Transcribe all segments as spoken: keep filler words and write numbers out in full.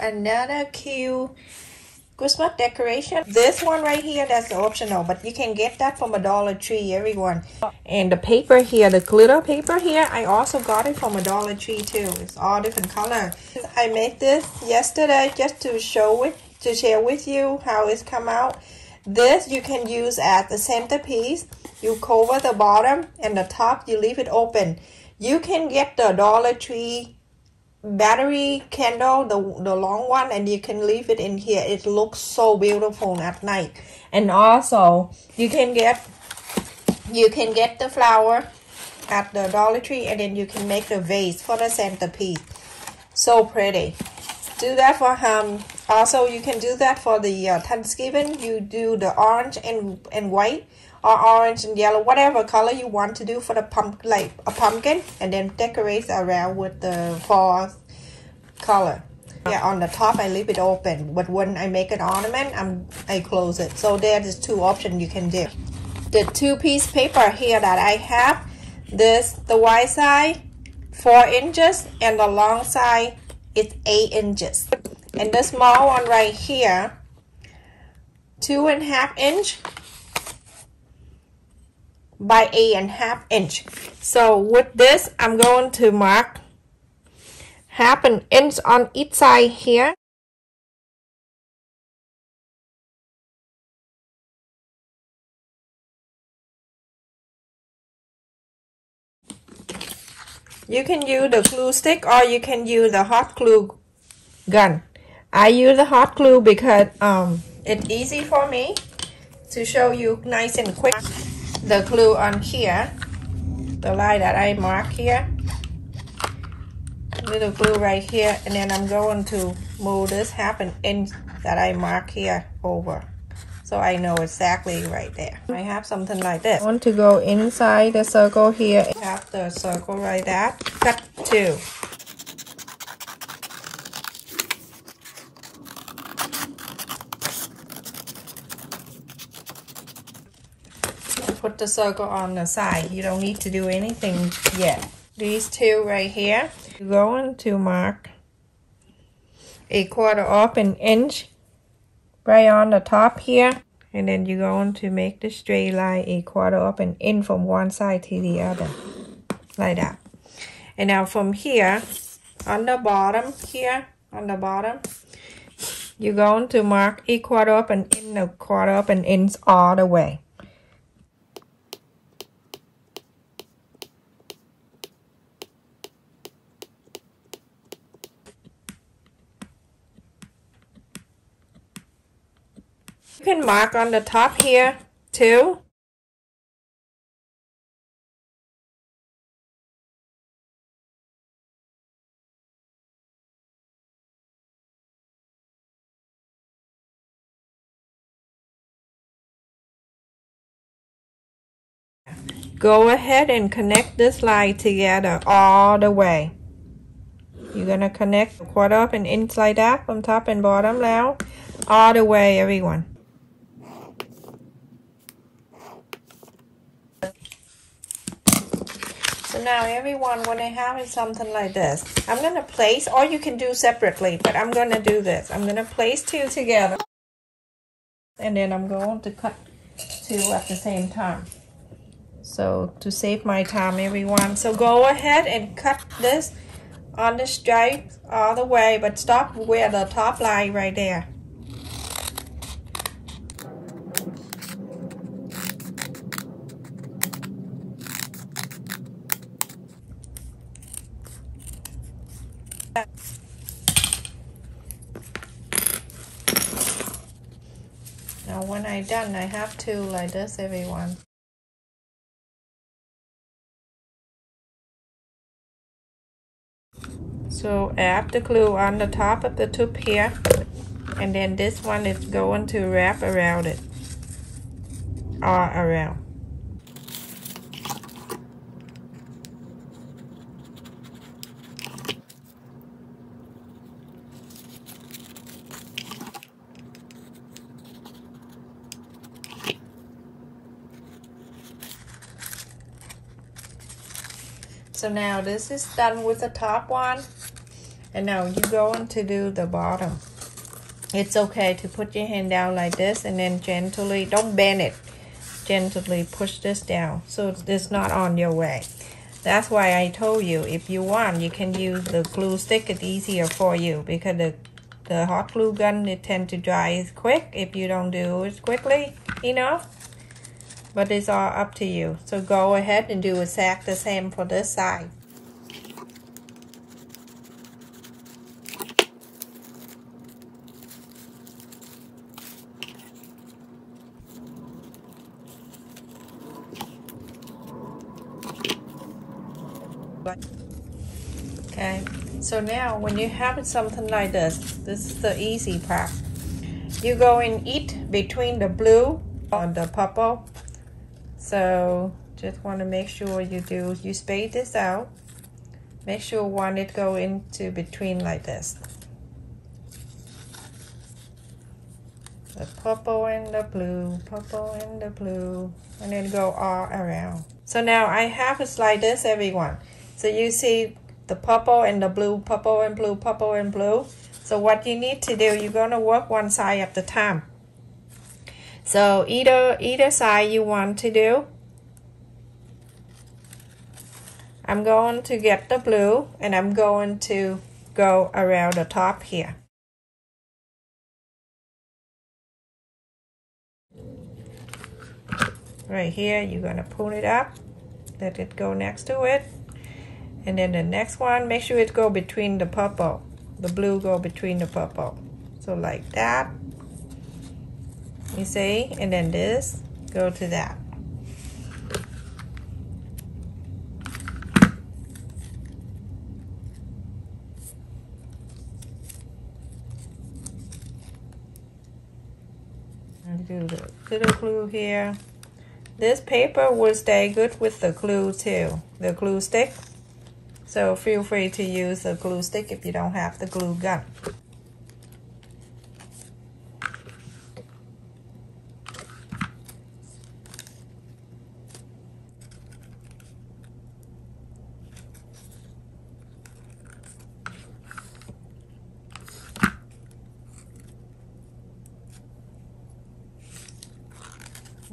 another cute Christmas decoration. This one right here, that's optional, but you can get that from a Dollar Tree, everyone. And the paper here, the glitter paper here, I also got it from a Dollar Tree too. It's all different color. I made this yesterday just to show it, to share with you how it's come out. This you can use as the centerpiece. You cover the bottom and the top, you leave it open. You can get the Dollar Tree battery candle, the, the long one, and you can leave it in here. It looks so beautiful at night. And also you can get you can get the flower at the Dollar Tree, and then you can make the vase for the centerpiece. So pretty. Do that for um also you can do that for the uh, Thanksgiving. You do the orange and and white, or orange and yellow, whatever color you want to do for the pump, like a pumpkin, and then decorate around with the fall color. Yeah, on the top I leave it open, but when I make an ornament, I'm I close it. So there is two options you can do. The two-piece paper here that I have, this the wide side four inches and the long side is eight inches, and the small one right here two and a half inch by eight and a half inch. So with this, I'm going to mark half an inch on each side here. You can use the glue stick, or you can use the hot glue gun. I use the hot glue because um it's easy for me to show you nice and quick. The glue on here, the line that I mark here, little glue right here, and then I'm going to move this half an inch that I mark here over, so I know exactly right there. I have something like this. I want to go inside the circle here. I have the circle right there. Cut two. Put the circle on the side. You don't need to do anything yet. These two right here, you're going to mark a quarter of an inch right on the top here, and then you're going to make the straight line a quarter of an inch from one side to the other, like that. And now from here on the bottom here on the bottom you're going to mark a quarter of an inch, a quarter of an inch all the way. You can mark on the top here too. Go ahead and connect this line together all the way. You're gonna connect a quarter of an inch like that from top and bottom now, all the way, everyone. So now everyone, when I have is something like this, I'm gonna place, or you can do separately, but I'm gonna do this. I'm gonna place two together, and then I'm going to cut two at the same time. So to save my time, everyone, so go ahead and cut this on the stripe all the way, but stop where the top line right there. Now when I done, I have to like this, everyone. So add the glue on the top of the tube here, and then this one is going to wrap around it, all around. So now this is done with the top one. And now you're going to do the bottom. It's okay to put your hand down like this and then gently, don't bend it, gently push this down so it's not on your way. That's why I told you, if you want, you can use the glue stick. It's easier for you because the, the hot glue gun, it tends to dry quick if you don't do it quickly enough. But it's all up to you. So go ahead and do exactly the same for this side. Okay, so now when you have something like this, this is the easy part. You go and eat between the blue and the purple. So just want to make sure you do, you space this out. Make sure one it go into between like this. The purple and the blue, purple and the blue, and then go all around. So now I have it like this, everyone. So you see the purple and the blue, purple and blue, purple and blue. So what you need to do, you're gonna work one side at a time. So either either side you want to do. I'm going to get the blue and I'm going to go around the top here. Right here, you're gonna pull it up, let it go next to it. And then the next one, make sure it go between the purple. The blue go between the purple. So like that. You see, and then this go to that. And do the little glue here. This paper will stay good with the glue too, the glue stick. So feel free to use the glue stick if you don't have the glue gun.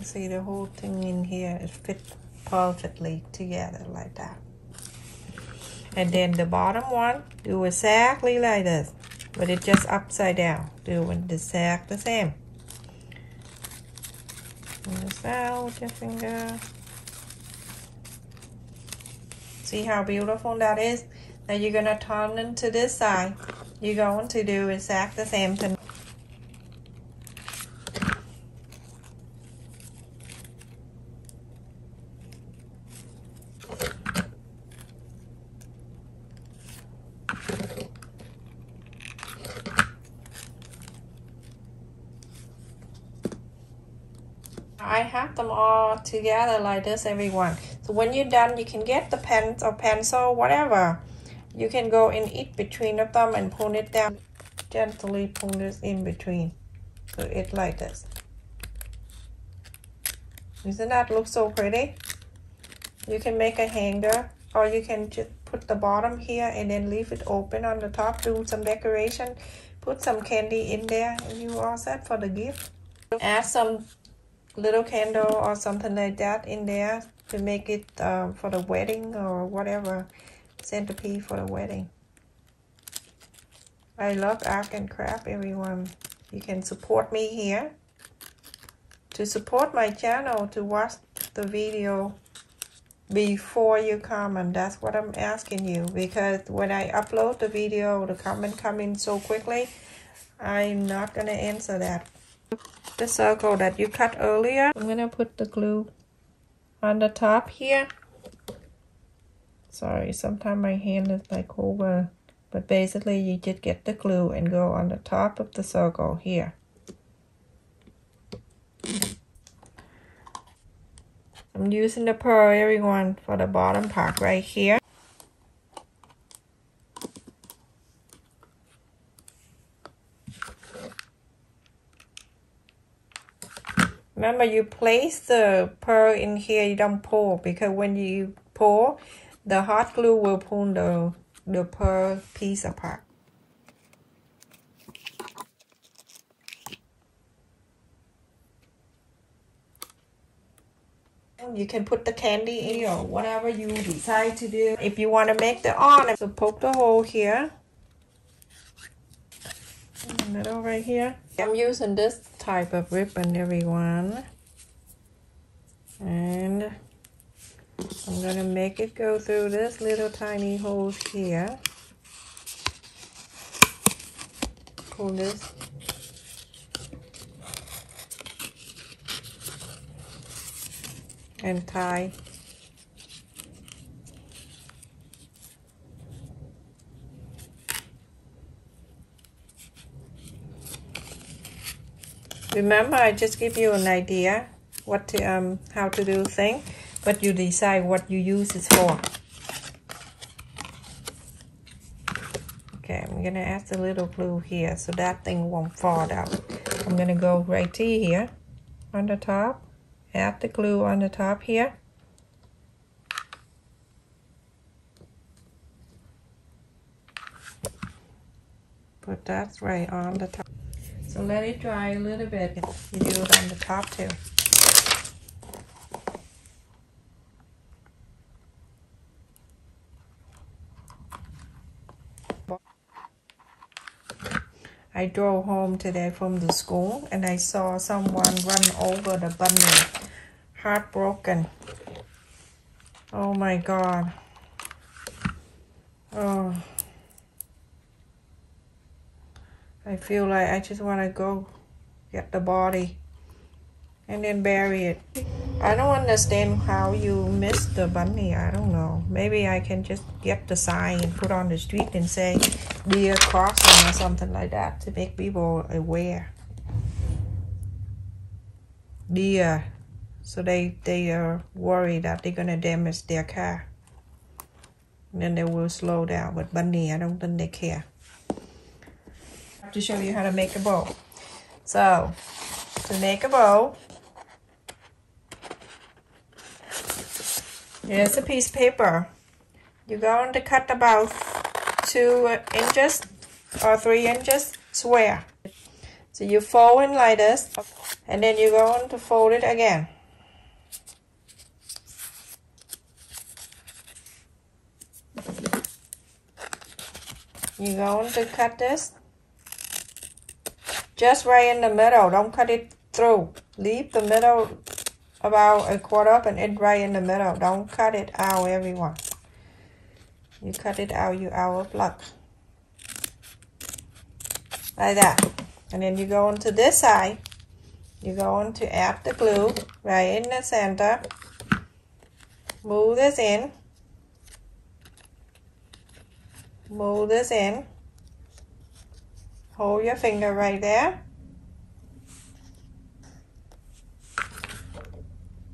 See the whole thing in here, it fits perfectly together like that. And then the bottom one, do exactly like this, but it's just upside down, doing exactly the same. Pull this out with your finger. See how beautiful that is? Now you're gonna turn into this side. You're going to do exactly the same thing. I have them all together like this, everyone. So when you're done, you can get the pen or pencil, whatever. You can go in it between of them and pull it down. Gently pull this in between. So it like this. Doesn't that look so pretty? You can make a hanger, or you can just put the bottom here and then leave it open on the top. Do some decoration. Put some candy in there and you all set for the gift. Add some little candle or something like that in there to make it um, for the wedding or whatever, centipede for the wedding. I love art and craft, everyone. You can support me here. To support my channel, to watch the video before you comment, that's what I'm asking you, because when I upload the video, the comment come in so quickly, I'm not gonna answer that. The circle that you cut earlier, I'm gonna put the glue on the top here. Sorry, sometimes my hand is like over, but basically you just get the glue and go on the top of the circle here. I'm using the pearl, everyone, for the bottom part right here. Remember, you place the pearl in here, you don't pull, because when you pull, the hot glue will pull the, the pearl piece apart. You can put the candy in or whatever you decide to do. If you want to make the ornament, so poke the hole here. And that over here. I'm using this type of ribbon, everyone. And I'm going to make it go through this little tiny holes here. Pull this. And tie. Remember, I just give you an idea what to, um how to do thing, but you decide what you use it for. Okay, I'm gonna add a little glue here so that thing won't fall out. I'm gonna go right here on the top. Add the glue on the top here. Put that right on the top. So let it dry a little bit. You do it on the top too. I drove home today from the school and I saw someone run over the bunny. Heartbroken. Oh my God. Oh. I feel like I just want to go get the body and then bury it. I don't understand how you miss the bunny. I don't know. Maybe I can just get the sign and put on the street and say deer crossing or something like that to make people aware. Deer. So they, they are worried that they're going to damage their car. And then they will slow down. But bunny, I don't think they care. I have to show you how to make a bow. So, to make a bow, here's a piece of paper. You're going to cut about two inches or three inches square. So you fold it like this, and then you're going to fold it again. You're going to cut this just right in the middle. Don't cut it through. Leave the middle about a quarter up and it right in the middle. Don't cut it out, everyone. You cut it out, you out of luck. Like that. And then you go on to this side. You're going to add the glue right in the center. Move this in. Move this in. Hold your finger right there.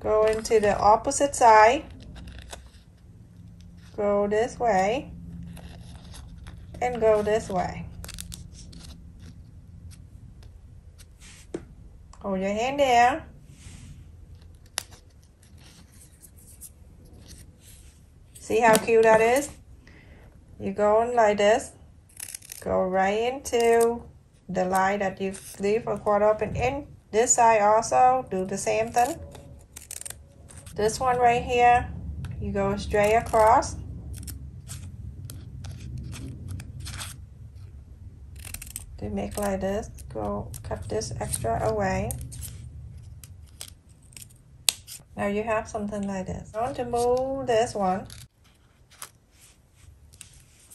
Go into the opposite side. Go this way. And go this way. Hold your hand there. See how cute that is? You go on like this, go right into the line that you leave a quarter up and in. This side also, do the same thing. This one right here, you go straight across. To make like this, go cut this extra away. Now you have something like this. I want to move this one.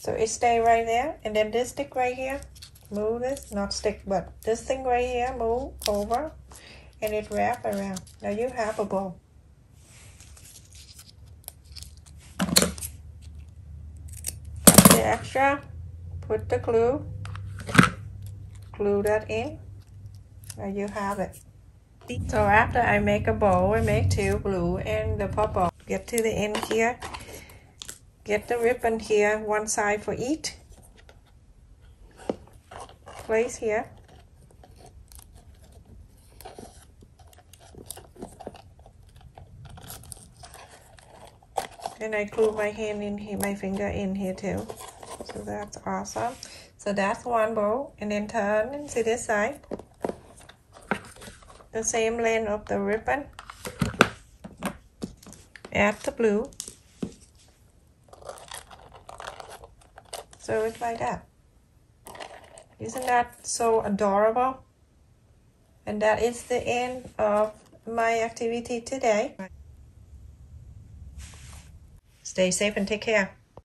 So it stay right there, and then this stick right here, move this, not stick, but this thing right here, move over, and it wrap around. Now you have a bow. Cut the extra, put the glue, glue that in, now you have it. So after I make a bow, I make two blue and the purple. Get to the end here. Get the ribbon here, one side for each. Place here. And I glue my hand in here, my finger in here too. So that's awesome. So that's one bow. And then turn and see this side. The same length of the ribbon. add the blue. So it's like that. Isn't that so adorable? And that is the end of my activity today. Stay safe and take care.